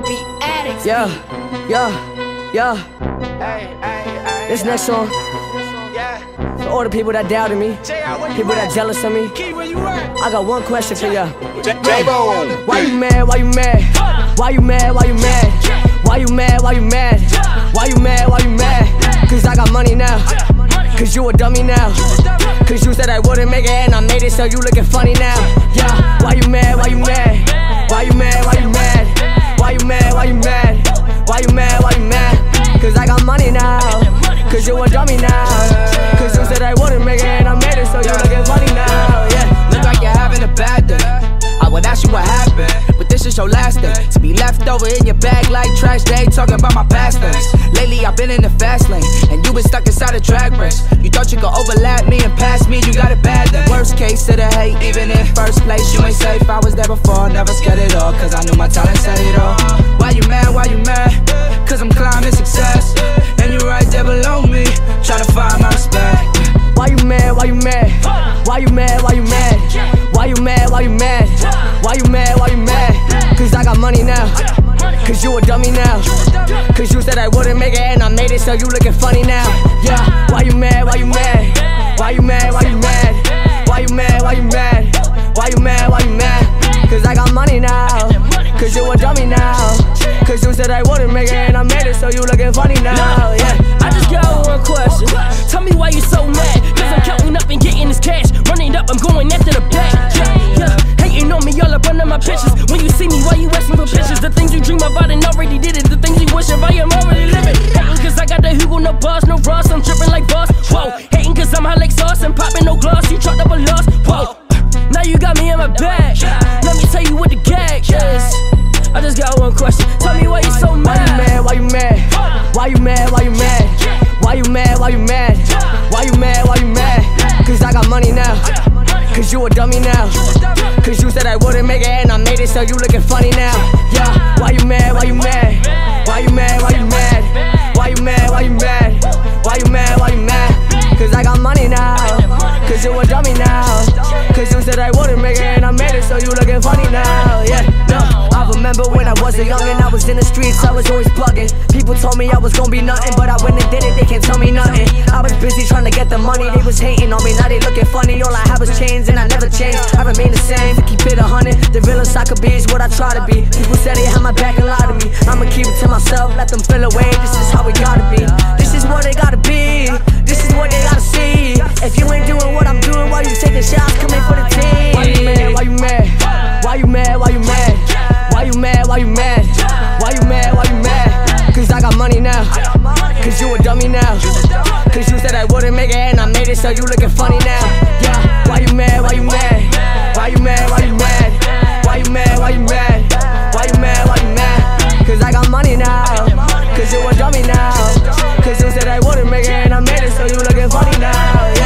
wanna be addicts. Yeah, yeah, yeah. Hey, this next song, yeah, for all the people that doubted me, people that jealous of me. I got one question for ya. Why you mad? Why you mad? Why you mad? Why you mad? Why you mad? Why you mad? Why you mad? Why you mad? Cause I got money now. Cause you a dummy now. Cause you said I wouldn't make it and I made it, so you looking funny now. Yeah. Why you mad? Why you mad? Why you mad? Why you mad? Why you mad? Why you mad? Why you mad? Why you mad? Cause I got money now. Cause you a dummy now. Cause you said I wouldn't make it and I made it, so you looking funny now. Yeah. Look like you're having a bad day. I would ask you what happened, but this is your last day. To be left over in your bag like trash day, talking about my past things. Lately I've been in the fast lane, and you been stuck inside a drag race. You thought you could overlap me and pass me, you got it bad then. Worst case of the hate, even in first place, you ain't safe. I was there before, never scared at all, cause I knew my talent said it all. Why you mad, why you mad? Cause I'm climbing success, and you're right there below me, trying to find my respect. Why you mad, why you mad? Why you mad, why you mad? Why you mad, why you mad? Why you mad, why you mad? Cause I got money now. Cause you a dummy now. Cause you said I wouldn't make it and I made it, so you looking funny now. Yeah. Why you mad, why you mad? Why you mad, why you mad? Why you mad, why you mad? Why you mad, why you mad? Cause I got money now. Cause you a dummy now. Cause you said I wouldn't make it and I made it, so you looking funny now. Yeah. I just got one question. Tell me why you so mad. Cause I'm counting up and getting this cash. Running up, I'm going after the bag. Hating on me, y'all up under my pictures. When you see me, why you asking for pictures? The things you dream about and already did it. The things you wish of, I am already living. Hating cause I got the Hugo, no boss, no Ross. I'm tripping like boss, whoa. Hating cause I'm high like sauce and popping no gloss. You chopped up a loss, whoa. Now you got me in my bag. Let me tell you what the gag is. I just got one question. Tell me why you so mad. Why you mad? Why you mad? Why you mad? Why you mad? Why you mad? Why you mad? Why you mad? Cause I got money now. Cause you a dummy now. Cause you said I wouldn't make it and I made it, so you looking funny now. Yeah. Why you mad? Why you mad? Why you mad? Why you mad? Why you mad? Why you mad? Why you mad? Why you mad? Cause I got money now. Cause you a dummy now. Cause you said I wouldn't make it and I made it, so you looking funny now. Yeah. No. I remember when I was a youngin', I was in the streets, I was always plugging. People told me I was gon' be nothing, but I went and did it, they can't tell me nothing. I was busy trying to get the money, they was hating on me, now they looking funny. All I had was chains and I never changed, I remain the same, keep it 100. The realest I could be is what I try to be. People said they had my back and lied to me, I'ma keep it to myself, let them feel away. This is how it gotta be, this is what it gotta be, this is what they gotta see. If you ain't doing what I'm doing, why you taking shots, coming for the team? Why you mad, why you mad? Why you mad, why you mad? Why you mad, why you mad? Why you mad, why you mad? Cause I got money now. Cause you a dummy now. Cause you said I wouldn't make it and I made it, so you looking funny now. Yeah. Why you mad, why you mad? Why you mad, why you mad? Why you mad, why you mad? Why you mad, why you mad? Cause I got money now. Cause you a dummy now. Cause you said I wouldn't make it and I made it, so you looking funny now.